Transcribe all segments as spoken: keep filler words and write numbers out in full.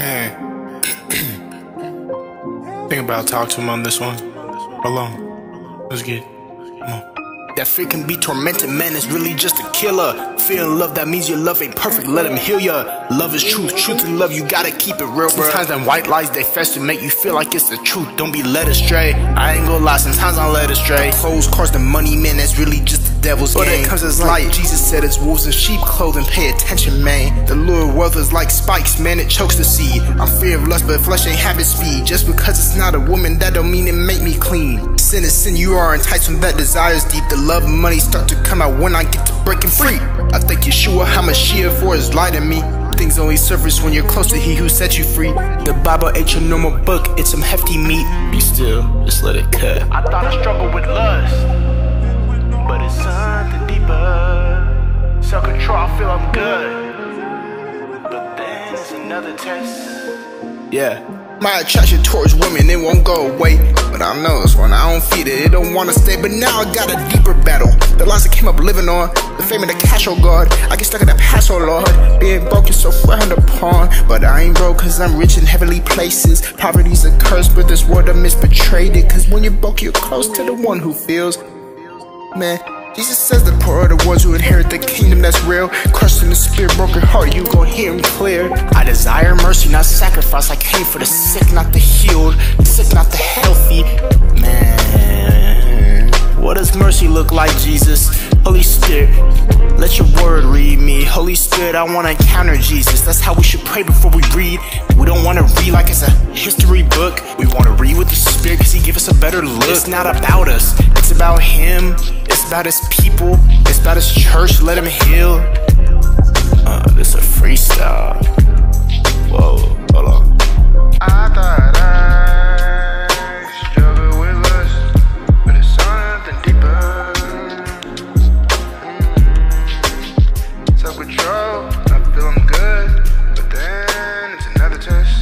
Man, think about talking to him on this one. Alone. Let's get come on. That fear can be tormented, man, it's really just a killer. Fear and love, that means your love ain't perfect, let him heal ya. Love is truth, truth and love, you gotta keep it real, bro. Sometimes them white lies, they fester, make you feel like it's the truth. Don't be led astray, I ain't gonna lie, sometimes I'm led astray. Clothes, cars, the money, man, that's really just the devil's game. But it comes as light, Jesus said it's wolves in sheep clothing, pay attention, man. The lure world is like spikes, man, it chokes the seed. I'm fear of lust, but flesh ain't having speed. Just because it's not a woman, that don't mean it make me clean. Sin is sin, you are enticed from that desire's deep. The love and money start to come out when I get to breaking free. I thank Yeshua HaMashiach for his light in me. Things only surface when you're close to he who set you free. The Bible ain't your normal book, it's some hefty meat. Be still, just let it cut. I thought I struggled with lust, but it's something deeper. Self control, I feel I'm good, but then it's another test. Yeah. My attraction towards women, it won't go away. But I know it's when I don't feed it, it don't wanna stay. But now I got a deeper battle, the lies I came up living on, the fame and the cash, oh God. I get stuck in the past, oh Lord. Being broke is so frowned upon, but I ain't broke cause I'm rich in heavenly places. Poverty's a curse, but this world I misbetrayed it. Cause when you're broke, you're close to the one who feels. Man, Jesus says the poor are the ones who inherit the kingdom that's real. Crushed in the spirit, broken heart, you gon' hear him clear. I desire mercy, not sacrifice. I came for the sick, not the healed. Sick, not the healthy. Man, what does mercy look like, Jesus? Holy Spirit, let your word read me. Holy Spirit, I wanna encounter Jesus. That's how we should pray before we read. We don't wanna read like it's a history book. We wanna read with the Spirit cause he gave us a better look. It's not about us, it's about him. It's about his people, it's about his church, let him heal. Uh, this a freestyle. Whoa, hold on. I thought I struggled with lust, but it's something deeper. Mm. Self-control, I feel I'm good, but then it's another test.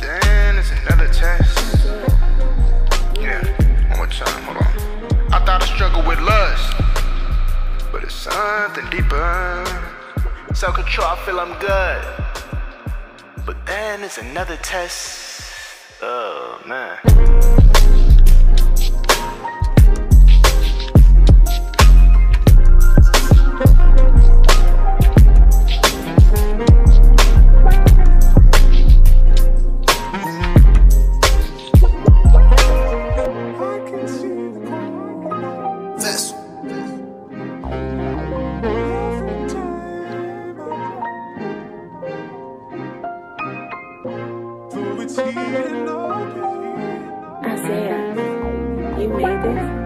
Then it's another test. Yeah, one more time, hold on. I thought I struggled with lust, but it's something deeper. Self-control, I feel I'm good, but then it's another test. Oh man. Isaiah, you made this.